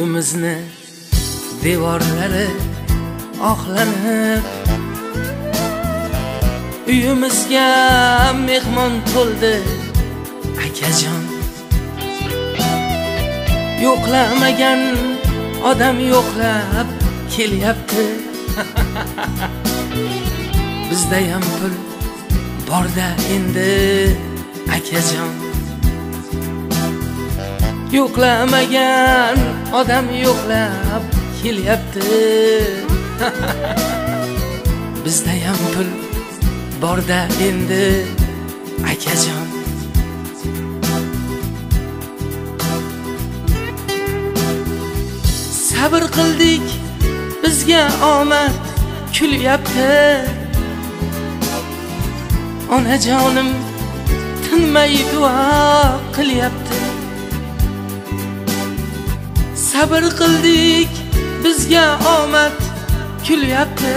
Uyimizni devorlari oqlanib, uyimizga mehmon to'ldi akajon. Yo'qlamagan odam yo'qlab kelyapti. Bizda ham pul borda endi akajon. Yo'qlamagan odam yo'qlab kelyapti. Bizda ham pul borda endi akajon. Sabr qildik, bizga omad kulyapti. Onajonim tinmay duo qilyapti. Sabr qildik, bizga omad kulyapti.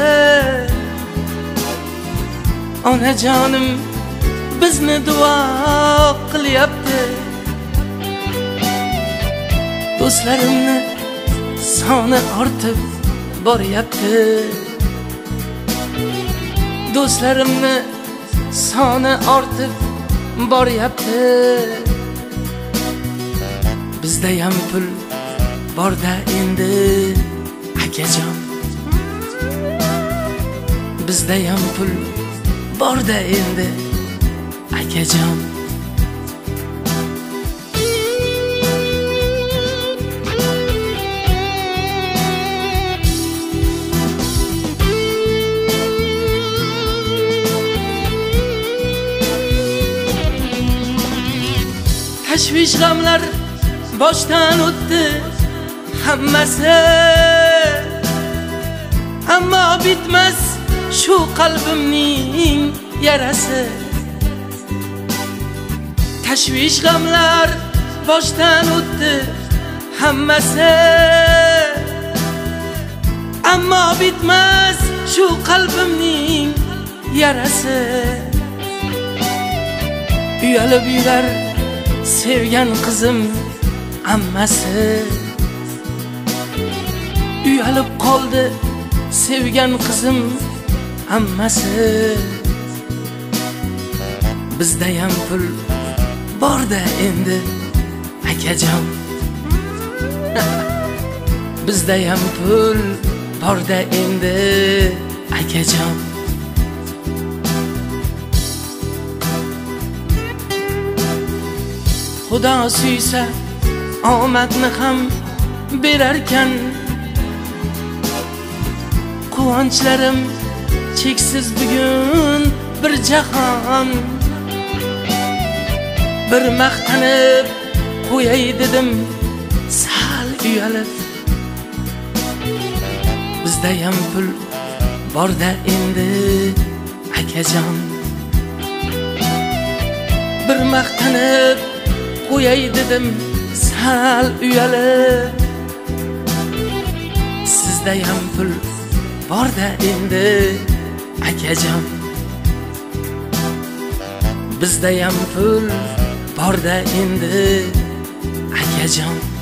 Onajonim bizni duo qilyapti. Do'stlarimni soni ortib boryapti. Do'stlarimni soni ortib boryapti. Bizda ham pul borda endi akajon. Bizda ham pul borda endi akajon. Tashvish g'amlar boshdan o'tdi hammasi, ammo bitmas shu qalbimning yarasi. Tashvish g'amlar boshdan o'tdi hammasi, ammo bitmas shu qalbimning yarasi. Uyalib yurar sevgan qizim ammasi, uyalib qoldi sevgan qizim ammasi. Bizda ham pul borda endi akajon. Bizda ham pul borda endi akajon. Xudo suysa omadni ham berarkan. Quvonchlarim cheksiz bugun bir jahon. Bir maqtanib qo'yay dedim sal uyalib. Bizda ham pul borda endi akajon. Bir maqtanib qo'yay dedim sal uyalib. Sizda ham pul borda endi akajon. Bizda ham pul borda endi akajon.